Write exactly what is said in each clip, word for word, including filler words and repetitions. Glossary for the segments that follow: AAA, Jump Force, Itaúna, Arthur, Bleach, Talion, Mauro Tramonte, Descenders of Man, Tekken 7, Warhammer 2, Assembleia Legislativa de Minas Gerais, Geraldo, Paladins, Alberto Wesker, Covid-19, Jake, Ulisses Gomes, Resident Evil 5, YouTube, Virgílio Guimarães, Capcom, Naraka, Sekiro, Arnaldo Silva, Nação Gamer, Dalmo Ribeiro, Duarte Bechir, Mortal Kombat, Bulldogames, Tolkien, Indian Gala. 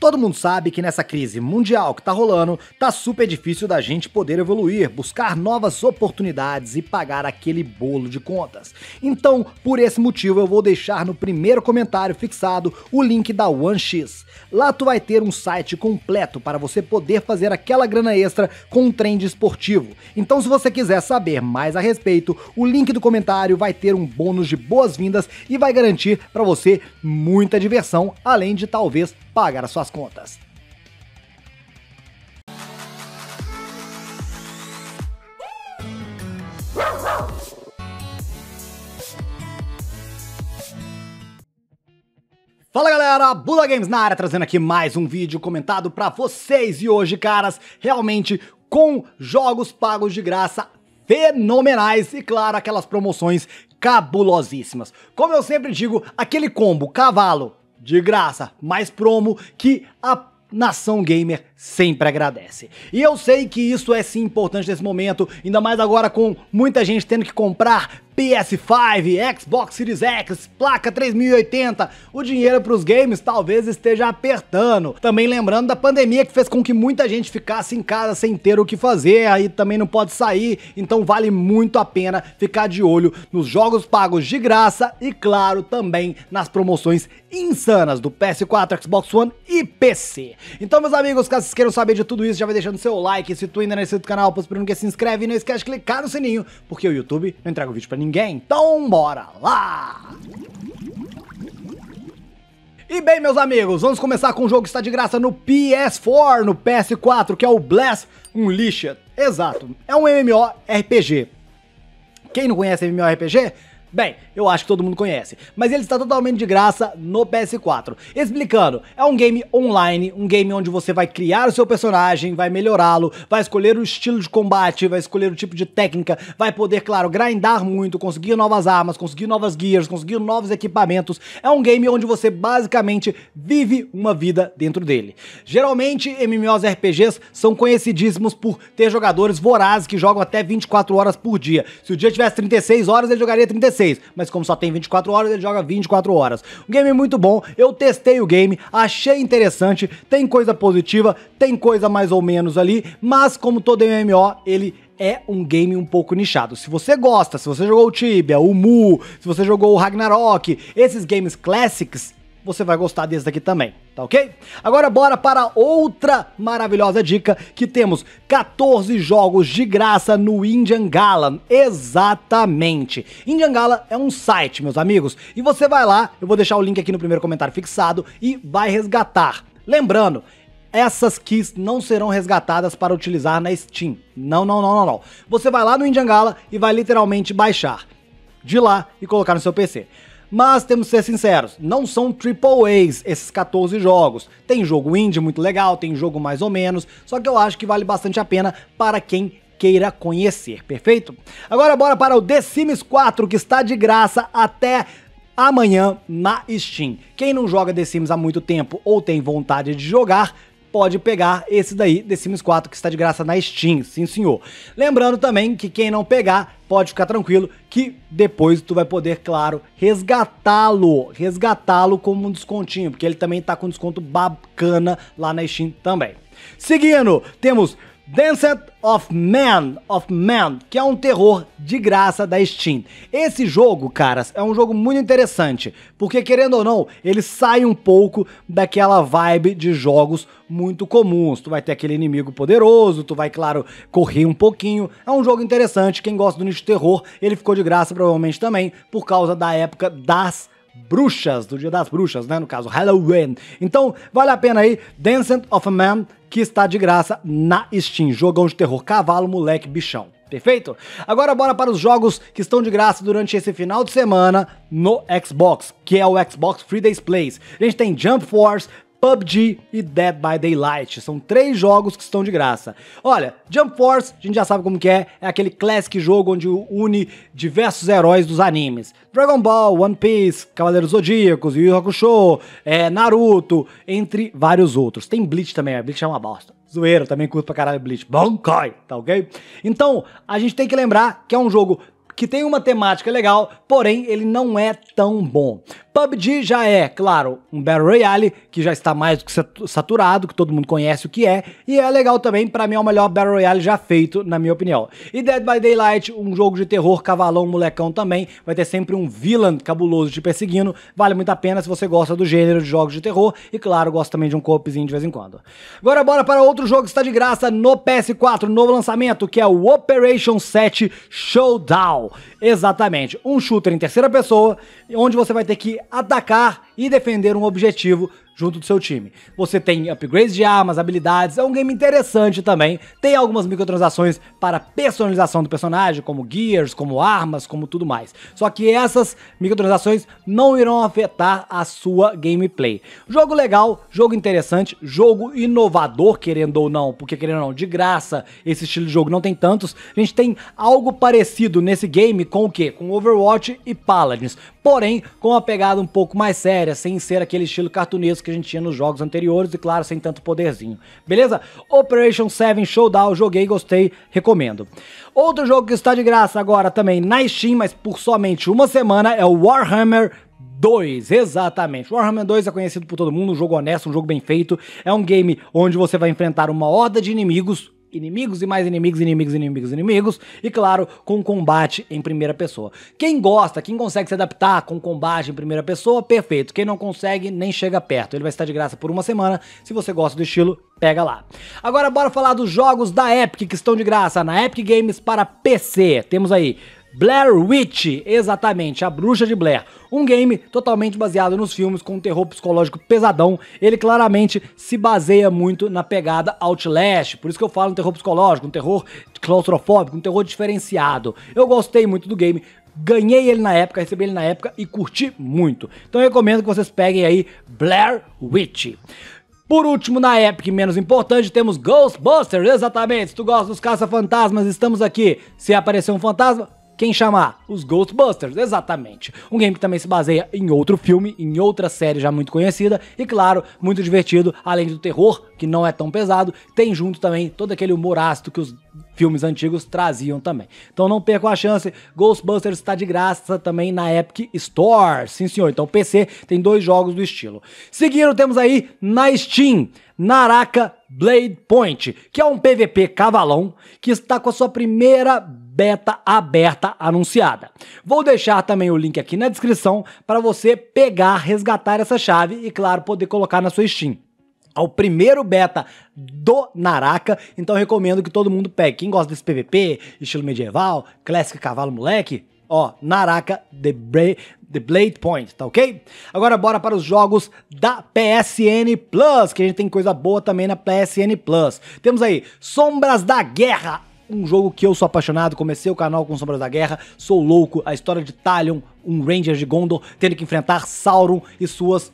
Todo mundo sabe que nessa crise mundial que tá rolando, tá super difícil da gente poder evoluir, buscar novas oportunidades e pagar aquele bolo de contas. Então, por esse motivo, eu vou deixar no primeiro comentário fixado o link da One X. Lá tu vai ter um site completo para você poder fazer aquela grana extra com um trend esportivo. Então, se você quiser saber mais a respeito, o link do comentário vai ter um bônus de boas-vindas e vai garantir para você muita diversão, além de talvez pagar as suas contas. Fala galera, Bulldogames na área, trazendo aqui mais um vídeo comentado para vocês. E hoje, caras, realmente com jogos pagos de graça fenomenais e, claro, aquelas promoções cabulosíssimas. Como eu sempre digo, aquele combo cavalo de graça mais promo que a Nação Gamer sempre agradece. E eu sei que isso é sim importante nesse momento, ainda mais agora com muita gente tendo que comprar P S cinco, Xbox Series X, placa três mil e oitenta, o dinheiro para os games talvez esteja apertando. Também lembrando da pandemia que fez com que muita gente ficasse em casa sem ter o que fazer, aí também não pode sair, então vale muito a pena ficar de olho nos jogos pagos de graça e, claro, também nas promoções insanas do P S quatro, Xbox One e P C. Então, meus amigos, caso vocês queiram saber de tudo isso, já vai deixando seu like. Se tu ainda não é inscrito no canal, possivelmente que se inscreve e não esquece de clicar no sininho, porque o YouTube não entrega o vídeo para ninguém. Ninguém, então bora lá! E bem, meus amigos, vamos começar com um jogo que está de graça no P S quatro, no P S quatro, que é o Bless Unleashed. Exato, é um M M O R P G. Quem não conhece M M O R P G? Bem, eu acho que todo mundo conhece, mas ele está totalmente de graça no P S quatro. Explicando, é um game online, um game onde você vai criar o seu personagem, vai melhorá-lo, vai escolher o estilo de combate, vai escolher o tipo de técnica, vai poder, claro, grindar muito, conseguir novas armas, conseguir novas gears, conseguir novos equipamentos. É um game onde você basicamente vive uma vida dentro dele. Geralmente, M M O R P Gs são conhecidíssimos por ter jogadores vorazes que jogam até vinte e quatro horas por dia. Se o dia tivesse trinta e seis horas, ele jogaria trinta e seis. Mas como só tem vinte e quatro horas, ele joga vinte e quatro horas. O game é muito bom, eu testei o game, achei interessante, tem coisa positiva, tem coisa mais ou menos ali, mas como todo M M O, ele é um game um pouco nichado. Se você gosta, se você jogou o Tibia, o Mu, se você jogou o Ragnarok, esses games clássicos, você vai gostar desse daqui também, tá ok? Agora bora para outra maravilhosa dica, que temos quatorze jogos de graça no Indian Gala, exatamente. Indian Gala é um site, meus amigos, e você vai lá, eu vou deixar o link aqui no primeiro comentário fixado, e vai resgatar. Lembrando, essas keys não serão resgatadas para utilizar na Steam, não, não, não, não, não. Você vai lá no Indian Gala e vai literalmente baixar de lá e colocar no seu P C. Mas temos que ser sinceros, não são triple A's esses quatorze jogos. Tem jogo indie muito legal, tem jogo mais ou menos, só que eu acho que vale bastante a pena para quem queira conhecer, perfeito? Agora bora para o The Sims quatro, que está de graça até amanhã na Steam. Quem não joga The Sims há muito tempo ou tem vontade de jogar, pode pegar esse daí, The Sims quatro, que está de graça na Steam, sim senhor. Lembrando também que quem não pegar, pode ficar tranquilo que depois tu vai poder, claro, resgatá-lo, resgatá-lo como um descontinho, porque ele também tá com desconto bacana lá na Steam também. Seguindo, temos Descenders of Man, of Man, que é um terror de graça da Steam. Esse jogo, caras, é um jogo muito interessante, porque querendo ou não, ele sai um pouco daquela vibe de jogos muito comuns. Tu vai ter aquele inimigo poderoso, tu vai, claro, correr um pouquinho. É um jogo interessante, quem gosta do nicho terror, ele ficou de graça provavelmente também, por causa da época das bruxas, do dia das bruxas, né, no caso Halloween. Então, vale a pena aí, Descenders of Man, que está de graça na Steam, jogão de terror, cavalo, moleque, bichão, perfeito? Agora bora para os jogos que estão de graça durante esse final de semana no Xbox, que é o Xbox Free Days Plays. A gente tem Jump Force, P U B G e Dead by Daylight, são três jogos que estão de graça. Olha, Jump Force, a gente já sabe como que é, é aquele classic jogo onde une diversos heróis dos animes. Dragon Ball, One Piece, Cavaleiros Zodíacos, Yu Yu Hakusho, é, Naruto, entre vários outros. Tem Bleach também, a Bleach é uma bosta. Zoeiro, também curto pra caralho Bleach. Bankai, tá ok? Então, a gente tem que lembrar que é um jogo que tem uma temática legal, porém ele não é tão bom. P U B G já é, claro, um Battle Royale, que já está mais do que saturado, que todo mundo conhece o que é, e é legal também, pra mim é o melhor Battle Royale já feito, na minha opinião. E Dead by Daylight, um jogo de terror, cavalão, molecão também, vai ter sempre um villain cabuloso te perseguindo, vale muito a pena se você gosta do gênero de jogos de terror, e claro, gosta também de um co-opzinho de vez em quando. Agora bora para outro jogo que está de graça no P S quatro, novo lançamento, que é o Operation sete Showdown. Exatamente, um shooter em terceira pessoa, onde você vai ter que atacar e defender um objetivo junto do seu time. Você tem upgrades de armas, habilidades, é um game interessante também, tem algumas microtransações para personalização do personagem, como gears, como armas, como tudo mais. Só que essas microtransações não irão afetar a sua gameplay. Jogo legal, jogo interessante, jogo inovador, querendo ou não, porque querendo ou não, de graça, esse estilo de jogo não tem tantos. A gente tem algo parecido nesse game com o que? Com Overwatch e Paladins, porém com uma pegada um pouco mais séria, sem ser aquele estilo cartunesco que a gente tinha nos jogos anteriores e, claro, sem tanto poderzinho. Beleza? Operation sete Showdown, joguei, gostei, recomendo. Outro jogo que está de graça agora também na Steam, mas por somente uma semana, é o Warhammer dois, exatamente. Warhammer dois é conhecido por todo mundo, um jogo honesto, um jogo bem feito. É um game onde você vai enfrentar uma horda de inimigos, inimigos e mais inimigos, inimigos, inimigos, inimigos, e claro, com combate em primeira pessoa. Quem gosta, quem consegue se adaptar com combate em primeira pessoa, perfeito. Quem não consegue, nem chega perto. Ele vai estar de graça por uma semana. Se você gosta do estilo, pega lá. Agora bora falar dos jogos da Epic que estão de graça na Epic Games para P C. Temos aí Blair Witch, exatamente, a bruxa de Blair. Um game totalmente baseado nos filmes, com um terror psicológico pesadão. Ele claramente se baseia muito na pegada Outlast, por isso que eu falo um terror psicológico, um terror claustrofóbico, um terror diferenciado. Eu gostei muito do game, ganhei ele na época, recebi ele na época e curti muito. Então eu recomendo que vocês peguem aí Blair Witch. Por último, na Epic, menos importante, temos Ghostbusters, exatamente. Se tu gosta dos caça-fantasmas, estamos aqui. Se aparecer um fantasma, quem chamar? Os Ghostbusters, exatamente. Um game que também se baseia em outro filme, em outra série já muito conhecida, e claro, muito divertido, além do terror, que não é tão pesado, tem junto também todo aquele humor ácido que os filmes antigos traziam também. Então não percam a chance, Ghostbusters está de graça também na Epic Store, sim senhor. Então P C tem dois jogos do estilo. Seguindo, temos aí na Steam, Naraka Blade Point, que é um P V P cavalão, que está com a sua primeira beta aberta anunciada. Vou deixar também o link aqui na descrição para você pegar, resgatar essa chave e, claro, poder colocar na sua Steam. É o primeiro beta do Naraka, então eu recomendo que todo mundo pegue. Quem gosta desse P V P, estilo medieval, clássico cavalo moleque, ó, Naraka The Blade, The Blade Point, tá ok? Agora bora para os jogos da P S N Plus, que a gente tem coisa boa também na P S N Plus. Temos aí Sombras da Guerra, um jogo que eu sou apaixonado, comecei o canal com Sombras da Guerra, sou louco, a história de Talion, um Ranger de Gondor, tendo que enfrentar Sauron e suas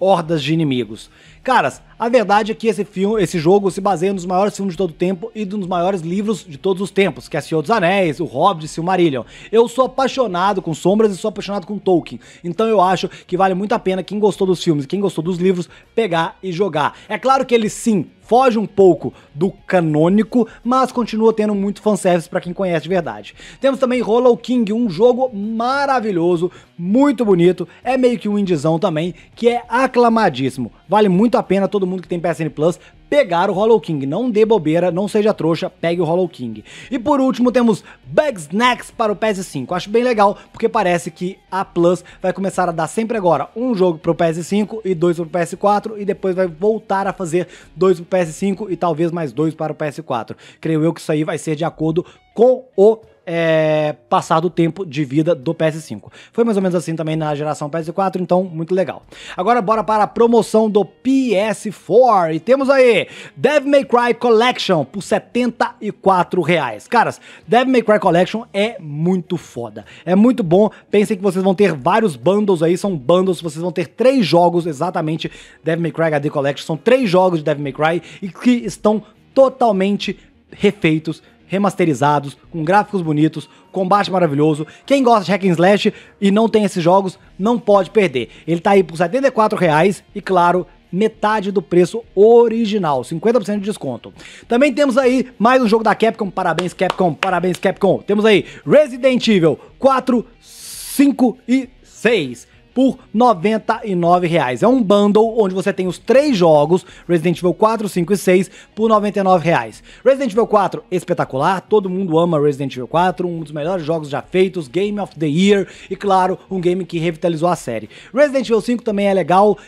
hordas de inimigos. Caras, a verdade é que esse filme, esse jogo se baseia nos maiores filmes de todo o tempo e dos maiores livros de todos os tempos, que é Senhor dos Anéis, O Hobbit e Silmarillion. Eu sou apaixonado com Sombras e sou apaixonado com Tolkien, então eu acho que vale muito a pena quem gostou dos filmes e quem gostou dos livros pegar e jogar. É claro que ele sim foge um pouco do canônico, mas continua tendo muito fanservice para quem conhece de verdade. Temos também Hollow Knight, um jogo maravilhoso, muito bonito, é meio que um indizão também, que é aclamadíssimo. Vale muito a pena todo mundo que tem P S N Plus pegar o Hollow Knight, não dê bobeira, não seja trouxa, pegue o Hollow Knight. E por último temos Bugsnax para o P S cinco, acho bem legal, porque parece que a Plus vai começar a dar sempre agora um jogo para o P S cinco e dois para o P S quatro, e depois vai voltar a fazer dois para o P S cinco e talvez mais dois para o P S quatro. Creio eu que isso aí vai ser de acordo com o É, passar do tempo de vida do P S cinco. Foi mais ou menos assim também na geração P S quatro, então muito legal. Agora bora para a promoção do P S quatro e temos aí Devil May Cry Collection por setenta e quatro reais. Caras, Devil May Cry Collection é muito foda, é muito bom. Pensem que vocês vão ter vários bundles aí, são bundles, vocês vão ter três jogos exatamente, Devil May Cry H D Collection, são três jogos de Devil May Cry e que estão totalmente refeitos, remasterizados, com gráficos bonitos, combate maravilhoso. Quem gosta de hack and slash e não tem esses jogos, não pode perder. Ele tá aí por setenta e quatro reais e claro, metade do preço original, cinquenta por cento de desconto. Também temos aí mais um jogo da Capcom, parabéns Capcom, parabéns Capcom. Temos aí Resident Evil quatro, cinco e seis por noventa e nove reais. É um bundle onde você tem os três jogos, Resident Evil quatro, cinco e seis, por noventa e nove reais. Resident Evil quatro, espetacular, todo mundo ama Resident Evil quatro, um dos melhores jogos já feitos, Game of the Year, e claro, um game que revitalizou a série. Resident Evil cinco também é legal,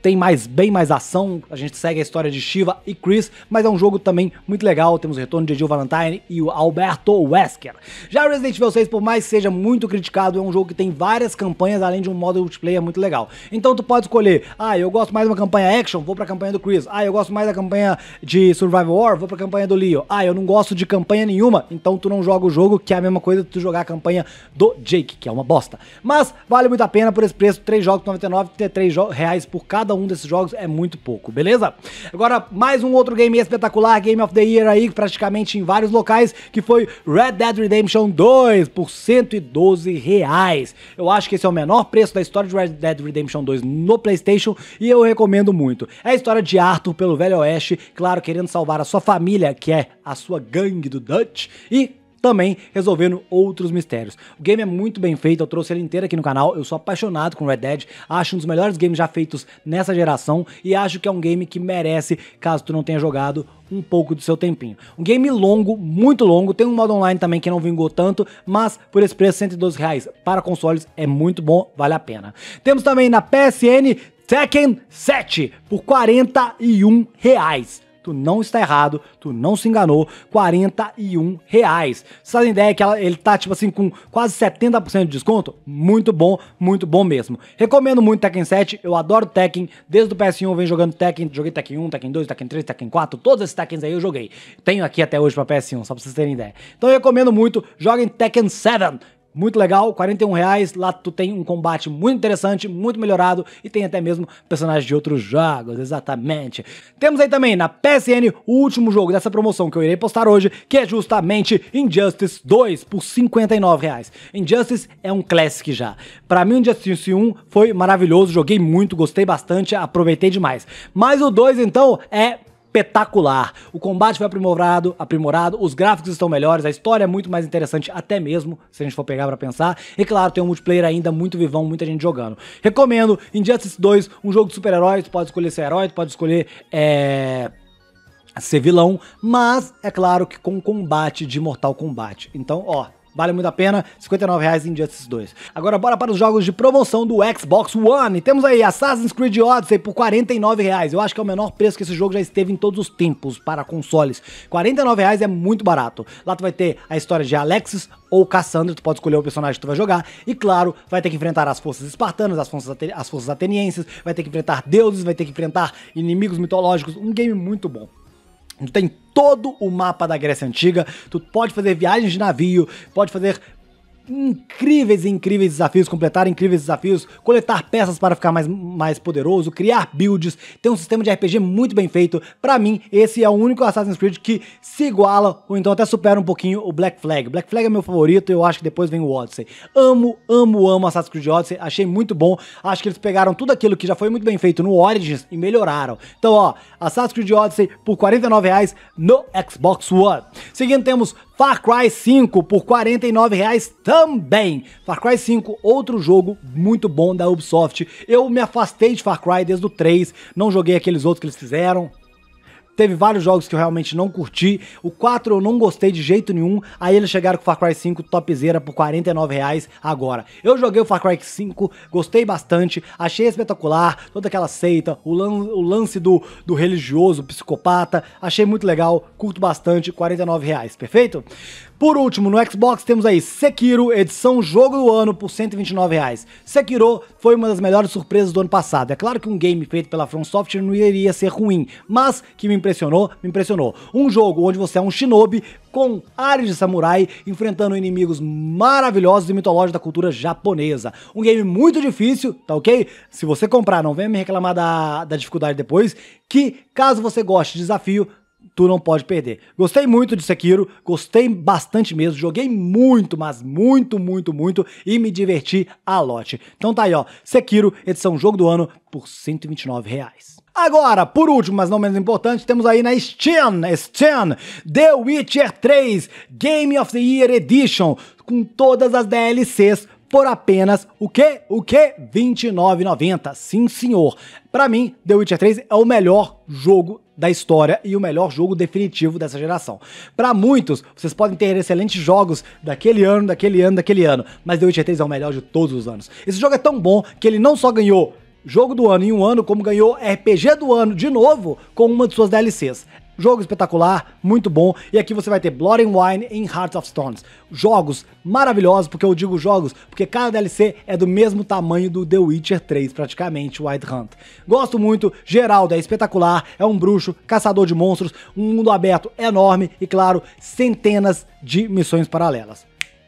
tem mais, bem mais ação, a gente segue a história de Shiva e Chris, mas é um jogo também muito legal, temos o retorno de Jill Valentine e o Alberto Wesker. Já Resident Evil seis, por mais que seja muito criticado, é um jogo que tem várias campanhas, além de um modo multiplayer muito legal. Então tu pode escolher, ah, eu gosto mais de uma campanha action, vou pra campanha do Chris, ah, eu gosto mais da campanha de Survival War, vou pra campanha do Leo, ah, eu não gosto de campanha nenhuma, então tu não joga o jogo, que é a mesma coisa de tu jogar a campanha do Jake, que é uma bosta. Mas vale muito a pena por esse preço, três jogos noventa e nove, ter três reais por cada um desses jogos é muito pouco, beleza? Agora, mais um outro game espetacular, Game of the Year aí, praticamente em vários locais, que foi Red Dead Redemption dois, por cento e doze reais. Eu acho que esse é o menor preço da história de Red Dead Redemption dois no PlayStation, e eu recomendo muito. É a história de Arthur pelo Velho Oeste, claro, querendo salvar a sua família, que é a sua gangue do Dutch, e também resolvendo outros mistérios. O game é muito bem feito, eu trouxe ele inteiro aqui no canal, eu sou apaixonado com Red Dead, acho um dos melhores games já feitos nessa geração, e acho que é um game que merece, caso tu não tenha jogado, um pouco do seu tempinho. Um game longo, muito longo, tem um modo online também que não vingou tanto, mas por esse preço, cento e doze reais para consoles, é muito bom, vale a pena. Temos também na P S N, Tekken sete, por quarenta e um reais. Tu não está errado, tu não se enganou, quarenta e um reais. Você sabe a ideia que ela, ele tá tipo assim com quase setenta por cento de desconto? Muito bom, muito bom mesmo. Recomendo muito Tekken sete, eu adoro Tekken, desde o P S um eu venho jogando Tekken, joguei Tekken um, Tekken dois, Tekken três, Tekken quatro, todos esses Tekkens aí eu joguei. Tenho aqui até hoje pra P S um, só pra vocês terem ideia. Então eu recomendo muito, joguem Tekken sete. Muito legal, quarenta e um reais, lá tu tem um combate muito interessante, muito melhorado e tem até mesmo personagens de outros jogos, exatamente. Temos aí também na P S N o último jogo dessa promoção que eu irei postar hoje, que é justamente Injustice dois por cinquenta e nove reais. Injustice é um classic já. Pra mim o Injustice um foi maravilhoso, joguei muito, gostei bastante, aproveitei demais. Mas o dois então é espetacular, o combate foi aprimorado, aprimorado, os gráficos estão melhores, a história é muito mais interessante até mesmo, se a gente for pegar pra pensar, e claro, tem um multiplayer ainda muito vivão, muita gente jogando. Recomendo Injustice dois, um jogo de super-heróis, pode escolher ser herói, pode escolher é... ser vilão, mas é claro que com combate de Mortal Kombat, então ó, vale muito a pena, cinquenta e nove reais em Injustice dois. Agora bora para os jogos de promoção do Xbox One. E temos aí Assassin's Creed Odyssey por quarenta e nove reais. Eu acho que é o menor preço que esse jogo já esteve em todos os tempos para consoles. quarenta e nove reais é muito barato. Lá tu vai ter a história de Alexis ou Cassandra, tu pode escolher o personagem que tu vai jogar. E claro, vai ter que enfrentar as forças espartanas, as forças, as forças atenienses, vai ter que enfrentar deuses, vai ter que enfrentar inimigos mitológicos. Um game muito bom. Tu tem todo o mapa da Grécia Antiga, tu pode fazer viagens de navio, pode fazer incríveis e incríveis desafios, completar incríveis desafios, coletar peças para ficar mais, mais poderoso, criar builds, tem um sistema de R P G muito bem feito. Pra mim, esse é o único Assassin's Creed que se iguala, ou então até supera um pouquinho o Black Flag. Black Flag é meu favorito, eu acho que depois vem o Odyssey. Amo, amo, amo Assassin's Creed Odyssey, achei muito bom, acho que eles pegaram tudo aquilo que já foi muito bem feito no Origins e melhoraram. Então ó, Assassin's Creed Odyssey por quarenta e nove reais no Xbox One. Seguindo temos Far Cry cinco por quarenta e nove reais também. Far Cry cinco, outro jogo muito bom da Ubisoft. Eu me afastei de Far Cry desde o três, não joguei aqueles outros que eles fizeram. Teve vários jogos que eu realmente não curti. O quatro eu não gostei de jeito nenhum. Aí eles chegaram com o Far Cry cinco topzera por quarenta e nove reais agora. Eu joguei o Far Cry cinco, gostei bastante, achei espetacular, toda aquela seita, o, lan o lance do, do religioso, psicopata, achei muito legal, curto bastante, quarenta e nove reais, perfeito? Por último, no Xbox temos aí Sekiro, edição jogo do ano por cento e vinte e nove reais. Sekiro foi uma das melhores surpresas do ano passado. É claro que um game feito pela From Software não iria ser ruim, mas que me Me impressionou, me impressionou. Um jogo onde você é um shinobi com áreas de samurai, enfrentando inimigos maravilhosos e mitológicos da cultura japonesa. Um game muito difícil, tá ok? Se você comprar, não venha me reclamar da, da dificuldade depois, que caso você goste de desafio, tu não pode perder. Gostei muito de Sekiro, gostei bastante mesmo, joguei muito, mas muito, muito, muito, e me diverti a lote. Então tá aí ó, Sekiro, edição jogo do ano, por cento e vinte e nove reais. Agora, por último, mas não menos importante, temos aí na Steam, Steam, The Witcher três Game of the Year Edition, com todas as D L Cs, por apenas o quê? O quê? vinte e nove reais e noventa centavos. Sim, senhor. Pra mim, The Witcher três é o melhor jogo da história e o melhor jogo definitivo dessa geração. Pra muitos, vocês podem ter excelentes jogos daquele ano, daquele ano, daquele ano, mas The Witcher três é o melhor de todos os anos. Esse jogo é tão bom que ele não só ganhou jogo do ano em um ano, como ganhou R P G do ano de novo com uma de suas D L Cs. Jogo espetacular, muito bom, e aqui você vai ter Blood and Wine em Hearts of Stones. Jogos maravilhosos, porque eu digo jogos, porque cada D L C é do mesmo tamanho do The Witcher três, praticamente, Wild Hunt. Gosto muito, Geraldo é espetacular, é um bruxo, caçador de monstros, um mundo aberto enorme e, claro, centenas de missões paralelas.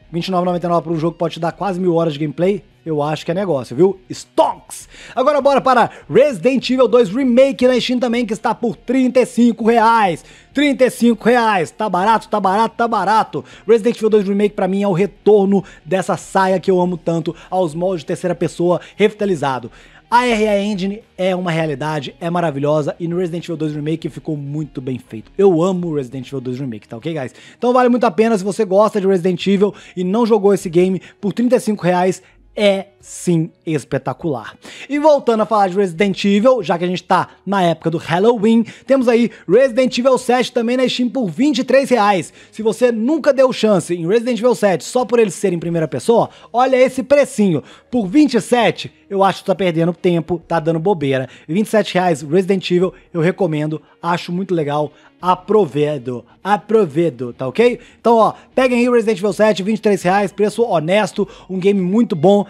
vinte e nove reais e noventa e nove centavos para um jogo que pode te dar quase mil horas de gameplay, eu acho que é negócio, viu? Stonks! Agora bora para Resident Evil dois Remake na Steam também, que está por trinta e cinco reais. trinta e cinco reais, tá barato, tá barato, tá barato. Resident Evil dois Remake pra mim é o retorno dessa saia que eu amo tanto, aos moldes de terceira pessoa revitalizado. A R A Engine é uma realidade, é maravilhosa, e no Resident Evil dois Remake ficou muito bem feito. Eu amo o Resident Evil dois Remake, tá ok, guys? Então vale muito a pena, se você gosta de Resident Evil e não jogou esse game, por trinta e cinco reais, é sim espetacular. E voltando a falar de Resident Evil, já que a gente tá na época do Halloween, temos aí Resident Evil sete também na Steam por vinte e três reais. Se você nunca deu chance em Resident Evil sete só por ele ser em primeira pessoa, olha esse precinho, por vinte e sete reais eu acho que tá perdendo tempo, tá dando bobeira. vinte e sete reais Resident Evil eu recomendo, acho muito legal. Aprovedo, aprovedo, tá ok? Então, ó, peguem aí o Resident Evil sete, vinte e três reais, preço honesto, um game muito bom.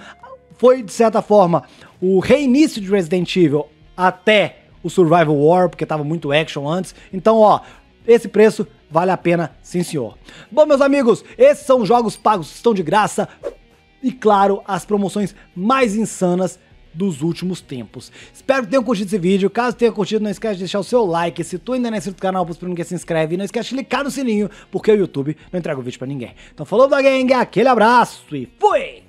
Foi, de certa forma, o reinício de Resident Evil até o Survival War, porque tava muito action antes. Então, ó, esse preço vale a pena, sim senhor. Bom, meus amigos, esses são jogos pagos, estão de graça. E, claro, as promoções mais insanas dos últimos tempos. Espero que tenham curtido esse vídeo. Caso tenha curtido, não esquece de deixar o seu like. Se tu ainda não é inscrito no canal, por que se inscreve. E não esquece de clicar no sininho, porque o YouTube não entrega o vídeo pra ninguém. Então falou da gang, aquele abraço e fui!